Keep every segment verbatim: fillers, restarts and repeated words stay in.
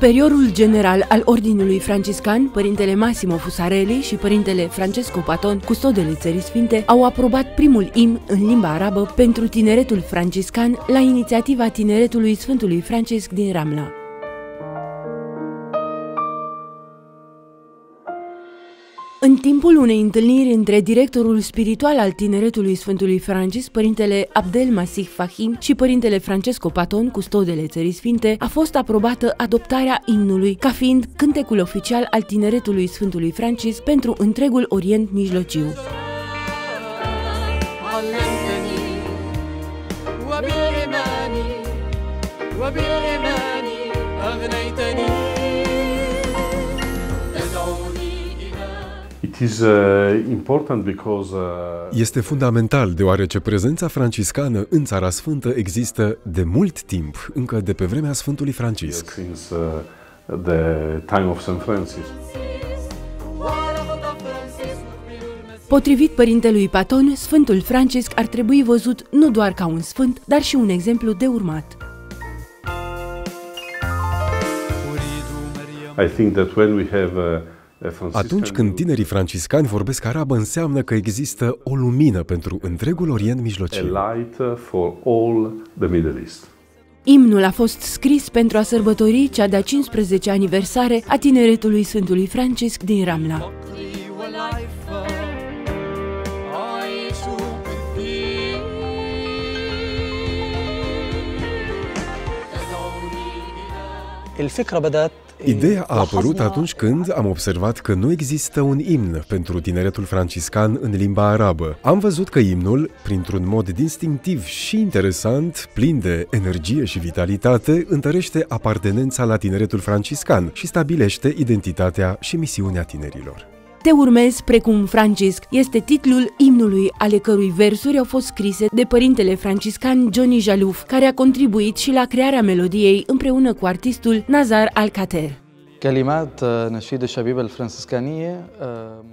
Superiorul general al Ordinului Franciscan, Părintele Massimo Fusarelli și Părintele Francesco Patton, Custodele Țării Sfinte, au aprobat primul imn în limba arabă pentru tineretul franciscan la inițiativa tineretului Sfântului Francisc din Ramla. În timpul unei întâlniri între directorul spiritual al tineretului Sfântului Francisc, Părintele Abdel Masih Fahim, și Părintele Francesco Patton, Custodele Țării Sfinte, a fost aprobată adoptarea imnului ca fiind cântecul oficial al tineretului Sfântului Francisc pentru întregul Orient Mijlociu. Este fundamental, deoarece prezența franciscană în Țara Sfântă există de mult timp, încă de pe vremea Sfântului Francisc. Potrivit părintelui Patton, Sfântul Francisc ar trebui văzut nu doar ca un sfânt, dar și un exemplu de urmat. I think that when we have a Atunci când tinerii franciscani vorbesc arabă, înseamnă că există o lumină pentru întregul Orient Mijlociu. Imnul a fost scris pentru a sărbători cea de-a cincizeci aniversare a tineretului Sfântului Francisc din Ramla. Ideea a apărut atunci când am observat că nu există un imn pentru tineretul franciscan în limba arabă. Am văzut că imnul, printr-un mod distinctiv și interesant, plin de energie și vitalitate, întărește apartenența la tineretul franciscan și stabilește identitatea și misiunea tinerilor. Te urmez precum Francisc este titlul imnului, ale cărui versuri au fost scrise de părintele franciscan Johnny Jallouf, care a contribuit și la crearea melodiei împreună cu artistul Nazar Alcater.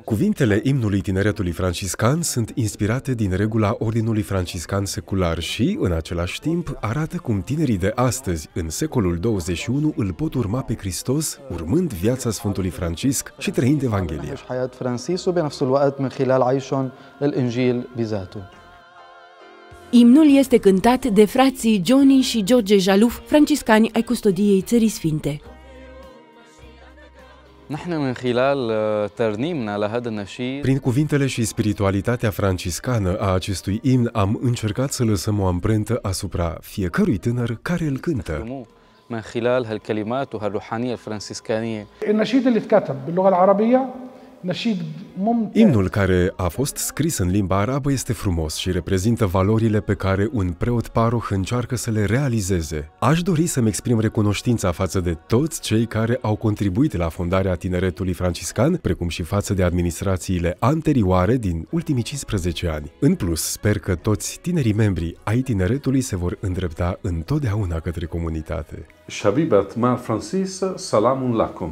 Cuvintele imnului tineretului franciscan sunt inspirate din regula Ordinului Franciscan secular și, în același timp, arată cum tinerii de astăzi, în secolul douăzeci și unu, îl pot urma pe Hristos, urmând viața Sfântului Francisc și trăind Evanghelia. Imnul este cântat de frații Johnny și George Jallouf, franciscani ai Custodiei Țării Sfinte. Prin cuvintele și spiritualitatea franciscană a acestui imn am încercat să lăsăm o amprentă asupra fiecărui tânăr care îl cântă. Imnul care a fost scris în limba arabă este frumos și reprezintă valorile pe care un preot paroh încearcă să le realizeze. Aș dori să-mi exprim recunoștința față de toți cei care au contribuit la fondarea tineretului franciscan, precum și față de administrațiile anterioare din ultimii cincisprezece ani. În plus, sper că toți tinerii membri ai tineretului se vor îndrepta întotdeauna către comunitate. Shabibat ma Francisc, salamun lakum.